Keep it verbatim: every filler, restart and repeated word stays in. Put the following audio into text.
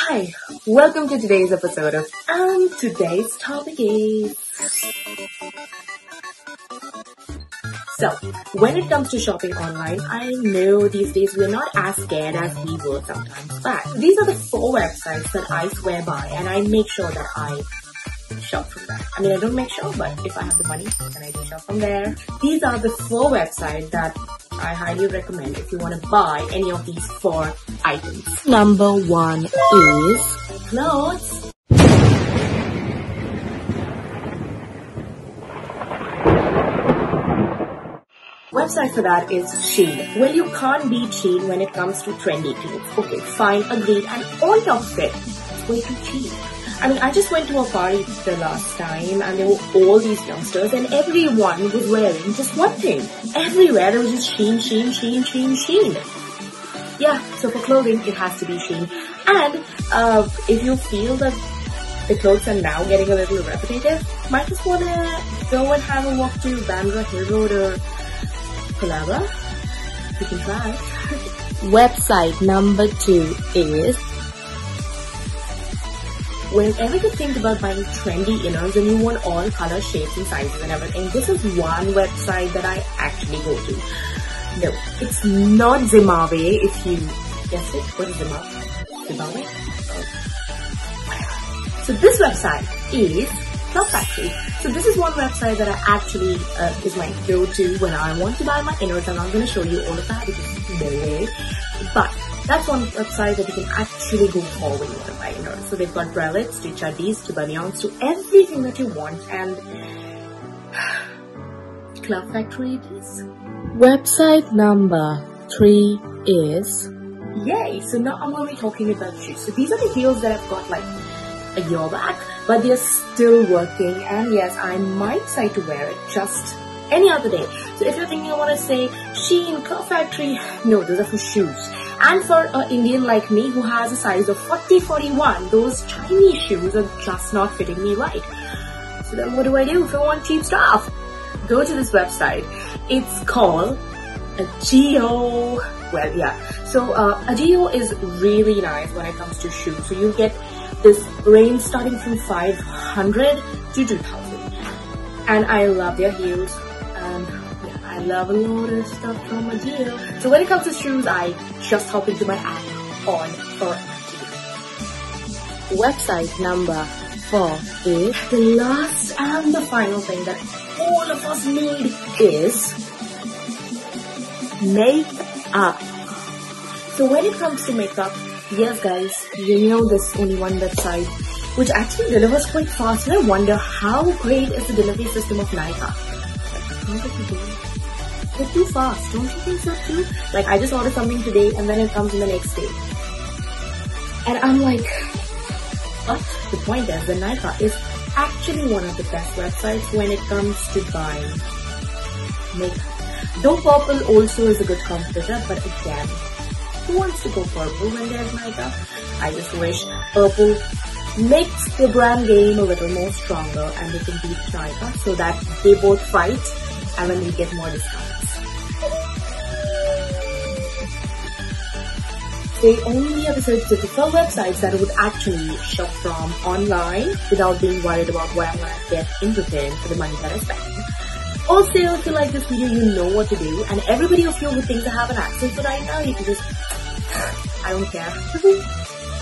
Hi, welcome to today's episode of and today's topic is. So, when it comes to shopping online, I know these days we're not as scared as we were sometimes back. These are the four websites that I swear by and I make sure that I shop from there. I mean, I don't make sure, but if I have the money, then I do shop from there. These are the four websites that I highly recommend if you want to buy any of these four items. Number one is clothes. Website for that is Shein. Well, you can't beat Shein when it comes to trendy clothes. Okay, fine, agreed, and all top fit. It's way too cheap. I mean, I just went to a party the last time and there were all these youngsters and everyone was wearing just one thing. Everywhere there was just Shein, Shein, Shein, Shein, Shein. Yeah, so for clothing it has to be Shein. And uh, if you feel that the clothes are now getting a little repetitive, might just want to go and have a walk to Bandra Hill Road or Colaba. You can try. Website number two is... Whenever you think about buying trendy inners and you want all color, shapes and sizes and everything, this is one website that I actually go to. No, it's not Zimbabwe if you guessed it. What is Zimbabwe? Zimbabwe? Oh. So this website is Club Factory. So this is one website that I actually uh, is my go-to when I want to buy my inners, and I'm going to show you all of that because no way. But that's one website that you can actually go for when you want to buy inners. So they've got bralettes to chaddies to banyans to everything that you want, and Club Factory it is. Website number three is Yay! So now I'm going to be talking about shoes. So these are the heels that I've got like a year back, but they're still working, and yes, I might decide to wear it just any other day. So if you're thinking you want to say Shein, Club Factory, no, those are for shoes. And for an Indian like me who has a size of forty forty-one, those Chinese shoes are just not fitting me right. So then what do I do if I want cheap stuff? Go to this website. It's called Ajio. Well, yeah. So uh, Ajio is really nice when it comes to shoes. So you get this range starting from five hundred to two thousand. And I love their heels. And yeah, I love a lot of stuff from Ajio. So when it comes to shoes, I just hop into my app on for Ajio. Website number four is the last and the final thing that all of us need is makeup. So when it comes to makeup, yes guys, you know there's only one website which actually delivers quite fast, and I wonder how great is the delivery system of Nykaa. They're too fast, don't you think so too? Like I just ordered something today and then it comes in the next day. And I'm like, but the point is that Nykaa is actually one of the best websites when it comes to buying makeup. Though Purple also is a good competitor, but again, who wants to go purple when there's Nykaa? I just wish Purple makes the brand game a little more stronger and they can beat Nykaa so that they both fight and then we get more discounts. They only have searched the four websites that I would actually shop from online without being worried about what I'm going to get in return for the money that I spend. Also, if you like this video, you know what to do, and everybody of you who thinks I have an accent, but I know you can just... I don't care.